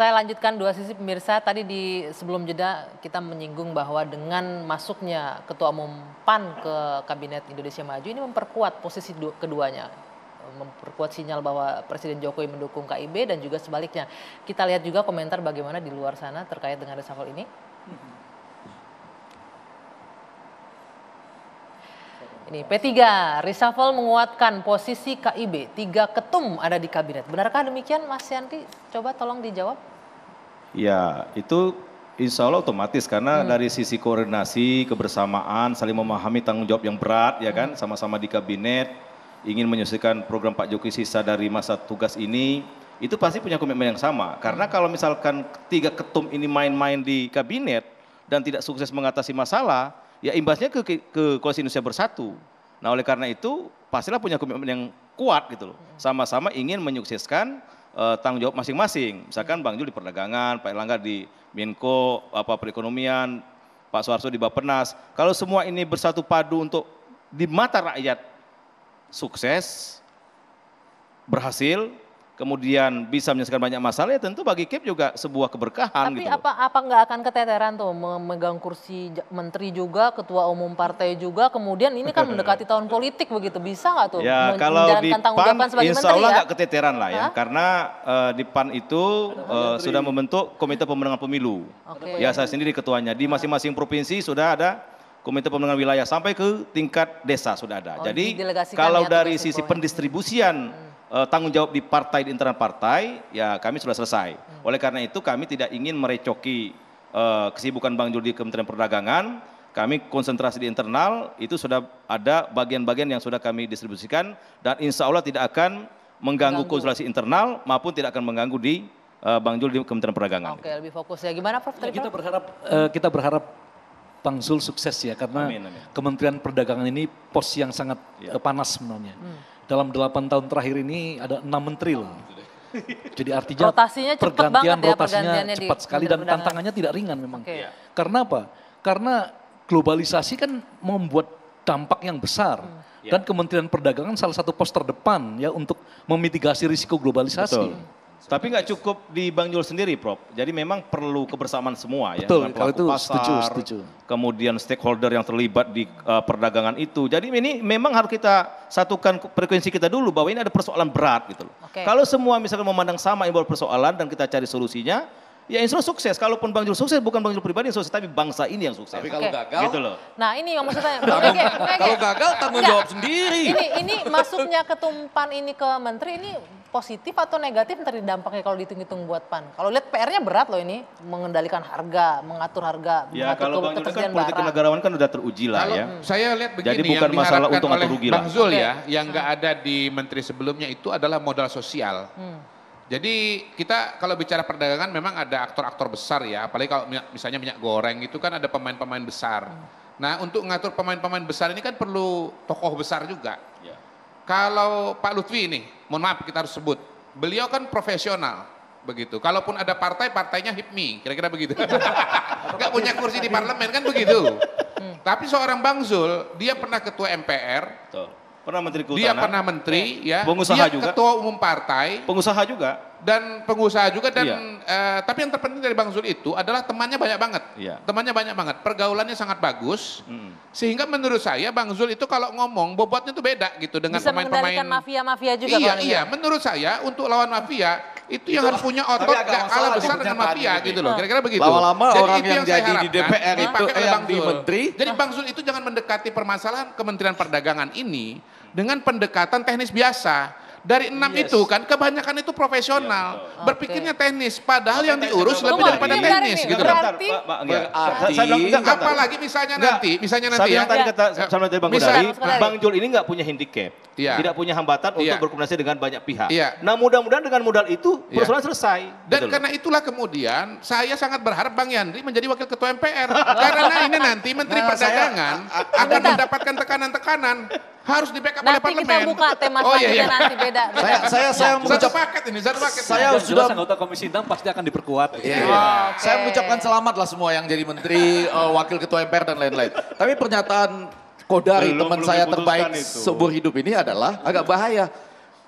Saya lanjutkan Dua Sisi pemirsa. Tadi di sebelum jeda kita menyinggung bahwa dengan masuknya Ketua Umum PAN ke Kabinet Indonesia Maju ini memperkuat posisi keduanya. Memperkuat sinyal bahwa Presiden Jokowi mendukung KIB dan juga sebaliknya. Kita lihat juga komentar bagaimana di luar sana terkait dengan reshuffle ini. Ini P3, reshuffle menguatkan posisi KIB, 3 ketum ada di kabinet. Benarkah demikian Mas Yanti? Coba tolong dijawab. Ya, itu insya Allah otomatis karena dari sisi koordinasi, kebersamaan, saling memahami tanggung jawab yang berat, ya kan, sama-sama di kabinet, ingin menyelesaikan program Pak Jokowi sisa dari masa tugas ini, itu pasti punya komitmen yang sama. Karena kalau misalkan 3 ketum ini main-main di kabinet dan tidak sukses mengatasi masalah, ya imbasnya ke Koalisi Indonesia Bersatu. Nah oleh karena itu pastilah punya komitmen yang kuat gitu loh. Sama-sama ingin menyukseskan tanggung jawab masing-masing. Misalkan Bang Juli di perdagangan, Pak Erlangga di Menko perekonomian, Pak Soeharto di Bappenas. Kalau semua ini bersatu padu untuk di mata rakyat sukses, berhasil, kemudian bisa menyelesaikan banyak masalah, ya tentu bagi KIB juga sebuah keberkahan. Tapi gitu apa nggak akan keteteran tuh memegang kursi menteri juga, ketua umum partai juga, kemudian ini kan mendekati tahun politik begitu, bisa nggak tuh? Ya kalau di PAN insya Allah nggak keteteran lah ya, karena di PAN itu sudah membentuk komite pemenangan pemilu. Okay. Ya saya sendiri ketuanya, di masing-masing provinsi sudah ada komite pemenangan wilayah sampai ke tingkat desa sudah ada. Jadi kalau dari sisi pendistribusian tanggung jawab di partai, di internal partai, ya kami sudah selesai. Oleh karena itu kami tidak ingin merecoki kesibukan Bang Juli di Kementerian Perdagangan, kami konsentrasi di internal, itu sudah ada bagian-bagian yang sudah kami distribusikan, dan insya Allah tidak akan mengganggu konsultasi internal maupun tidak akan mengganggu di Bang Juli di Kementerian Perdagangan. Oke, lebih fokus ya. Gimana Prof? Ya, kita berharap Bang Zul sukses ya, karena amin. Kementerian Perdagangan ini pos yang sangat panas sebenarnya. Dalam 8 tahun terakhir ini ada 6 menteri loh. Jadi artinya pergantian rotasinya cepat sekali dan tantangannya tidak ringan memang. Okay. Karena apa? Karena globalisasi kan membuat dampak yang besar. Dan Kementerian Perdagangan salah satu pos terdepan ya untuk memitigasi risiko globalisasi. Betul. Tapi nggak cukup di Bang Jul sendiri, Prof. Jadi memang perlu kebersamaan semua ya. Betul, kalau itu pasar, setuju. Kemudian stakeholder yang terlibat di perdagangan itu. Jadi ini memang harus kita satukan frekuensi kita dulu bahwa ini ada persoalan berat gitu loh. Okay. Kalau semua misalkan memandang sama ini persoalan dan kita cari solusinya, ya insya Allah sukses. Kalaupun Bang Jul sukses, bukan Bang Jul pribadi yang sukses, tapi bangsa ini yang sukses. Tapi kalau gagal, gitu loh. Nah ini yang maksudnya. Kalau gagal, tanggung jawab sendiri. Ini masuknya ketumpan ini ke menteri ini positif atau negatif nanti dampaknya kalau dihitung-hitung buat PAN? Kalau lihat PR-nya berat loh ini, mengendalikan harga, mengatur harga, ya, mengatur ketersediaan barang. Kalau Bang Zul kan politik negarawan kan udah teruji lah ya. Saya lihat begini, jadi bukan masalah untung atau rugi lah. Bang Zul ya, yang nggak ada di menteri sebelumnya itu adalah modal sosial. Jadi kita kalau bicara perdagangan memang ada aktor-aktor besar ya, apalagi kalau misalnya minyak goreng itu kan ada pemain-pemain besar. Nah untuk ngatur pemain-pemain besar ini kan perlu tokoh besar juga. Kalau Pak Lutfi ini, mohon maaf kita harus sebut, beliau kan profesional, begitu. Kalaupun ada partai, partainya HIPMI, kira-kira begitu. Gak punya kursi di parlemen kan begitu. Tapi seorang Bang Zul, dia pernah ketua MPR, pernah menteri kehutanan, dia pernah menteri, ya, pengusaha dia juga, ketua umum partai, pengusaha juga, dan tapi yang terpenting dari Bang Zul itu adalah temannya banyak banget, pergaulannya sangat bagus, sehingga menurut saya Bang Zul itu kalau ngomong bobotnya tuh beda gitu dengan pemain-pemain mafia-mafia juga. Iya, menurut saya untuk lawan mafia itu yang harus punya otot gak kalah besar dengan mafia gitu loh, kira-kira begitu. Lama-lama orang yang jadi di DPR itu yang di menteri. Jadi Bang Zul itu jangan mendekati permasalahan Kementerian Perdagangan ini dengan pendekatan teknis biasa. Dari 6 itu kan kebanyakan itu profesional, berpikirnya teknis, padahal yang diurus lebih daripada teknis gitu. Apalagi misalnya nanti ya. Sama dari Bang Qodari, Bang Jul ini nggak punya handicap, tidak punya hambatan untuk berkomunikasi dengan banyak pihak. Nah mudah-mudahan dengan modal itu persoalan selesai. Dan karena itulah kemudian saya sangat berharap Bang Yandri menjadi wakil ketua MPR. Karena ini nanti Menteri Perdagangan akan mendapatkan tekanan-tekanan. Harus di backup oleh parlemen. Nanti kita buka tema selanjutnya nanti beda. Saya mengucapkan paket ini, saya sudah anggota Komisi Intang pasti akan diperkuat. Saya mengucapkan selamatlah semua yang jadi menteri, wakil ketua MPR dan lain-lain. Tapi pernyataan Qodari teman saya terbaik seumur hidup ini adalah agak bahaya.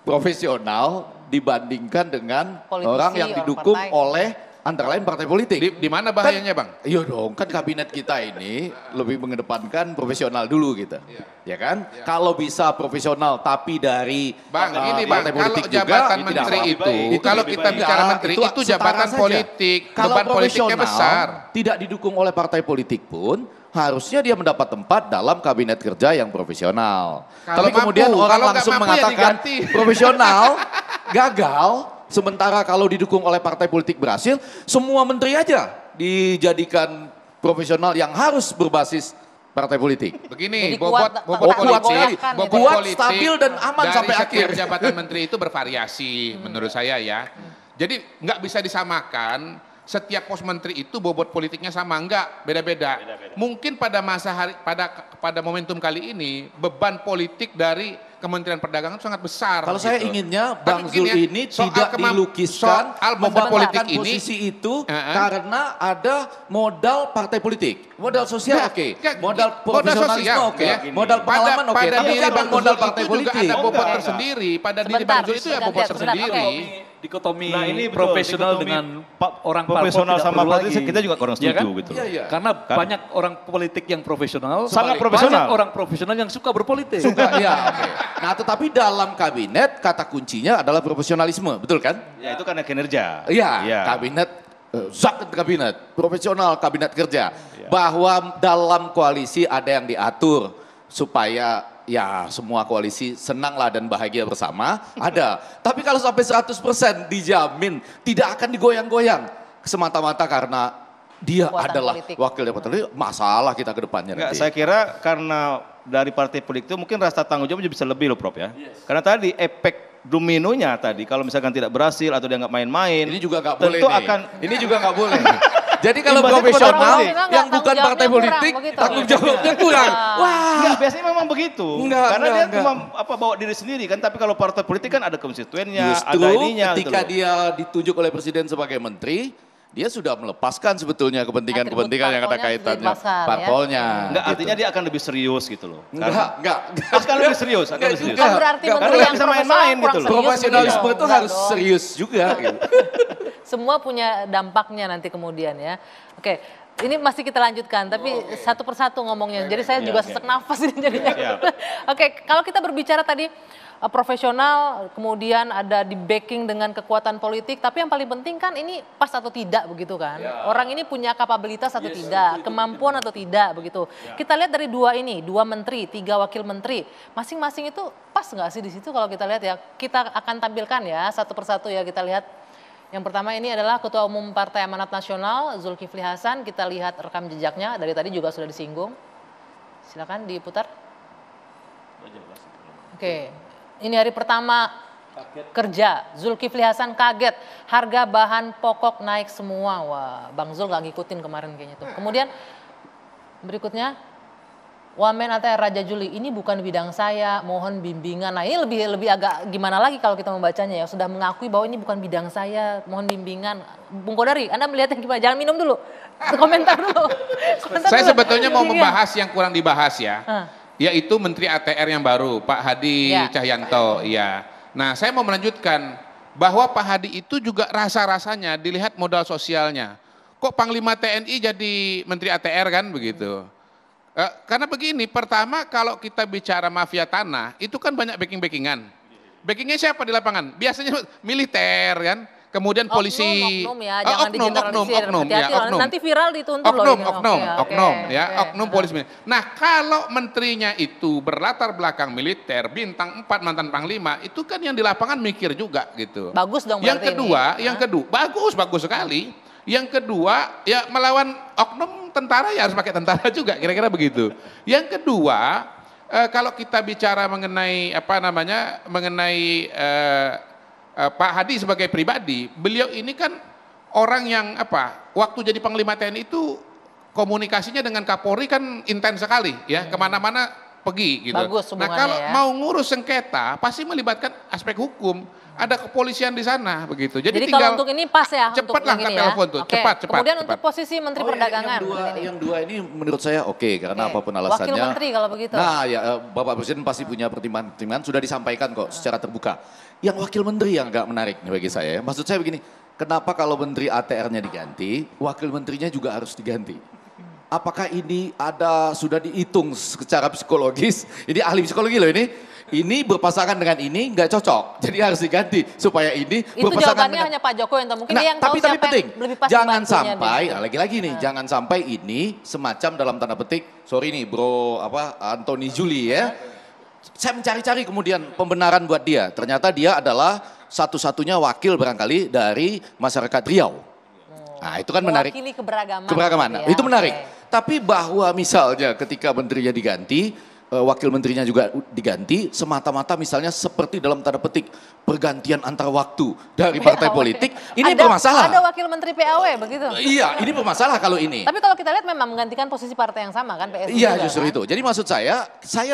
Profesional, dibandingkan dengan politisi, orang yang didukung oleh antara lain partai politik. Di mana bahayanya Bang? Iya dong, kan kabinet kita ini lebih mengedepankan profesional dulu gitu. Ya kan? Ya. Kalau bisa profesional tapi dari Bang, ini partai politik kalau jabatan juga, menteri itu kalau kita bicara menteri itu jabatan politik, beban politiknya besar. Tidak didukung oleh partai politik pun harusnya dia mendapat tempat dalam kabinet kerja yang profesional. Tapi kemudian orang langsung mengatakan ya profesional gagal, sementara kalau didukung oleh partai politik berhasil, semua menteri aja dijadikan profesional yang harus berbasis partai politik. Begini, bobot politik, stabil dan aman sampai akhir. Jabatan menteri itu bervariasi menurut saya ya. Jadi nggak bisa disamakan. Setiap pos menteri itu bobot politiknya sama, enggak, beda-beda. Mungkin pada masa hari, pada momentum kali ini beban politik dari Kementerian Perdagangan sangat besar. Kalau gitu. Saya inginnya Bang Zul ini tidak dilukiskan bobot politik ini itu karena ada modal partai politik, modal sosial oke, modal profesionalisme oke, modal pengalaman oke. Pada diri Bang Zul itu juga ada bobot tersendiri. Pada diri Bang Zul itu ya bobot tersendiri. Dikotomi nah, ini betul, profesional dengan orang profesional sama politik kita juga kurang setuju ya kan? Gitu. Ya, ya. Karena kan? Banyak orang politik yang profesional, sangat profesional. Banyak orang profesional yang suka berpolitik. Suka, ya. Okay. Nah, tetapi dalam kabinet kata kuncinya adalah profesionalisme, betul kan? Ya, itu karena kinerja. Iya, ya. Kabinet, kabinet, profesional kabinet kerja. Ya. Bahwa dalam koalisi ada yang diatur supaya ya semua koalisi senanglah dan bahagia bersama ada. Tapi kalau sampai 100% dijamin tidak akan digoyang-goyang semata-mata karena dia kekuatan adalah politik. Wakil dari partai masalah kita ke depannya nanti. Saya kira karena dari partai politik itu mungkin rasa tanggung jawab bisa lebih loh Prof ya. Yes. Karena tadi efek dominonya tadi kalau misalkan tidak berhasil atau dia nggak main-main. Ini juga nggak boleh ini juga nggak boleh. Jadi kalau profesional yang bukan partai politik tanggung jawabnya kurang. Wah, enggak, biasanya memang begitu. Enggak, karena dia cuma apa bawa diri sendiri kan. Tapi kalau partai politik kan ada konstituennya, ada ininya. Ketika dia ditunjuk oleh presiden sebagai menteri, dia sudah melepaskan sebetulnya kepentingan-kepentingan yang ada kaitannya parpolnya. Enggak, artinya dia akan lebih serius gitu loh. Enggak. Akan lebih serius, akan lebih serius. Bukan berarti menteri yang bisa main-main gitu loh. Profesionalisme itu harus serius juga gitu. Semua punya dampaknya nanti kemudian ya. Oke, ini masih kita lanjutkan tapi satu persatu ngomongnya. Jadi saya juga sesek nafas ini jadinya. Oke, kalau kita berbicara tadi profesional kemudian ada di backing dengan kekuatan politik. Tapi yang paling penting kan ini pas atau tidak begitu kan. Orang ini punya kapabilitas atau tidak, kemampuan atau tidak begitu. Kita lihat dari dua ini, dua menteri, tiga wakil menteri. Masing-masing itu pas nggak sih di situ kalau kita lihat ya. Kita akan tampilkan ya satu persatu ya kita lihat. Yang pertama ini adalah Ketua Umum Partai Amanat Nasional Zulkifli Hasan. Kita lihat rekam jejaknya dari tadi juga sudah disinggung. Silakan diputar. Oke, ini hari pertama kerja Zulkifli Hasan kaget harga bahan pokok naik semua. Wah, Bang Zul nggak ngikutin kemarin kayaknya tuh. Kemudian berikutnya Wamen ATR Raja Juli, ini bukan bidang saya, mohon bimbingan. Nah ini lebih agak gimana lagi kalau kita membacanya ya, sudah mengakui bahwa ini bukan bidang saya, mohon bimbingan. Bung Qodari, Anda melihatnya gimana? Jangan minum dulu, komentar dulu. Saya sebetulnya mau membahas yang kurang dibahas ya, yaitu Menteri ATR yang baru, Pak Hadi Cahyanto. Ya. Nah saya mau melanjutkan bahwa Pak Hadi itu juga rasa-rasanya dilihat modal sosialnya. Kok Panglima TNI jadi Menteri ATR kan begitu? Karena begini, pertama kalau kita bicara mafia tanah, itu kan banyak backing-backingan. Backingnya siapa di lapangan? Biasanya militer kan, kemudian polisi. Oknum ya, jangan digeneralisir. Nanti viral dituntut loh. Oknum polisi. Nah kalau menterinya itu berlatar belakang militer, bintang 4 mantan panglima, itu kan yang di lapangan mikir juga gitu. Bagus dong berarti yang kedua, bagus sekali. Yang kedua, ya melawan oknum tentara ya harus pakai tentara juga, kira-kira begitu. Yang kedua, kalau kita bicara mengenai Pak Hadi sebagai pribadi, beliau ini kan orang yang waktu jadi Panglima TNI itu komunikasinya dengan Kapolri kan intens sekali ya, kemana-mana pergi gitu. Bagus, nah kalau mau ngurus sengketa pasti melibatkan aspek hukum. ada kepolisian di sana begitu. Jadi tinggal kalau untuk ini pas ya, cepat langkah telepon tuh, okay. cepat. Kemudian cepat. Untuk posisi Menteri Perdagangan. Yang dua ini menurut saya oke, karena apapun alasannya. Wakil Menteri kalau begitu. Nah ya Bapak Presiden pasti punya pertimbangan, sudah disampaikan kok secara terbuka. Yang Wakil Menteri yang agak menarik bagi saya. Maksud saya begini, kenapa kalau Menteri ATR-nya diganti, Wakil Menterinya juga harus diganti? Apakah ini sudah dihitung secara psikologis? Ini ahli psikologi loh ini. Ini berpasangan dengan ini nggak cocok, jadi harus diganti supaya ini itu berpasangan dengan... hanya Pak Jokowi yang mungkin yang tahu siapa penting. Yang lebih pasti. Jangan sampai, lagi-lagi nih, jangan sampai ini semacam dalam tanda petik, sorry nih bro Anthony Juli ya. Saya mencari-cari kemudian pembenaran buat dia, ternyata dia adalah satu-satunya wakil barangkali dari masyarakat Riau. Nah itu kan menarik. Mewakili keberagaman. Ya. Itu menarik. Okay. Tapi bahwa misalnya ketika menterinya diganti, wakil menterinya juga diganti, semata-mata misalnya seperti dalam tanda petik pergantian antar waktu dari partai politik, ini bermasalah. Ada wakil menteri PAW begitu. Iya, ini bermasalah kalau ini. Tapi kalau kita lihat memang menggantikan posisi partai yang sama kan PSI. Iya justru itu. Jadi maksud saya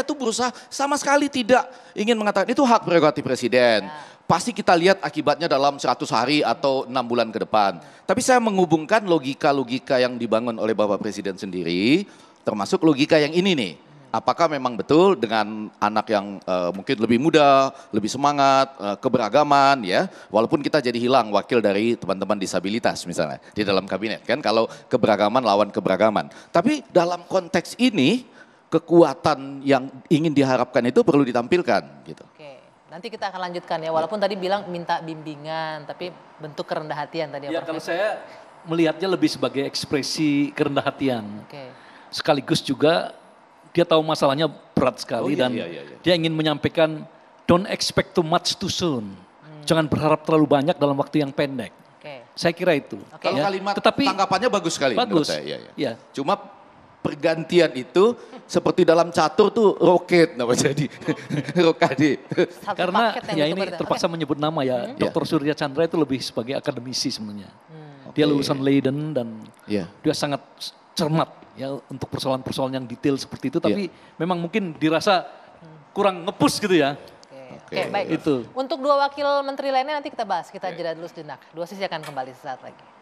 tuh berusaha sama sekali tidak ingin mengatakan itu hak prerogatif presiden. Ya. Pasti kita lihat akibatnya dalam 100 hari atau 6 bulan ke depan. Tapi saya menghubungkan logika-logika yang dibangun oleh Bapak Presiden sendiri, termasuk logika yang ini nih. Apakah memang betul dengan anak yang mungkin lebih muda, lebih semangat, keberagaman ya. Walaupun kita jadi hilang wakil dari teman-teman disabilitas misalnya di dalam kabinet kan. Kalau keberagaman lawan keberagaman. Tapi dalam konteks ini kekuatan yang ingin diharapkan itu perlu ditampilkan gitu. Oke. Nanti kita akan lanjutkan ya, walaupun tadi bilang minta bimbingan, tapi bentuk kerendah hatian tadi. Ya kalau saya melihatnya lebih sebagai ekspresi kerendah hatian. Okay. Sekaligus juga dia tahu masalahnya berat sekali dan dia ingin menyampaikan don't expect too much too soon. Jangan berharap terlalu banyak dalam waktu yang pendek. Okay. Saya kira itu. Okay. Kalau kalimat tanggapannya bagus sekali. Bagus. Saya, ya. Cuma pergantian itu seperti dalam catur tuh roket namanya jadi rokade. Karena ya ini terpaksa menyebut nama ya. Dr. Surya Chandra itu lebih sebagai akademisi sebenarnya. Dia lulusan Leiden dan dia sangat cermat ya untuk persoalan-persoalan yang detail seperti itu. Tapi memang mungkin dirasa kurang ngepush gitu ya. Oke, baik. Itu. Untuk dua wakil menteri lainnya nanti kita bahas. Kita jeda dulu sejenak. Dua Sisi akan kembali sesaat lagi.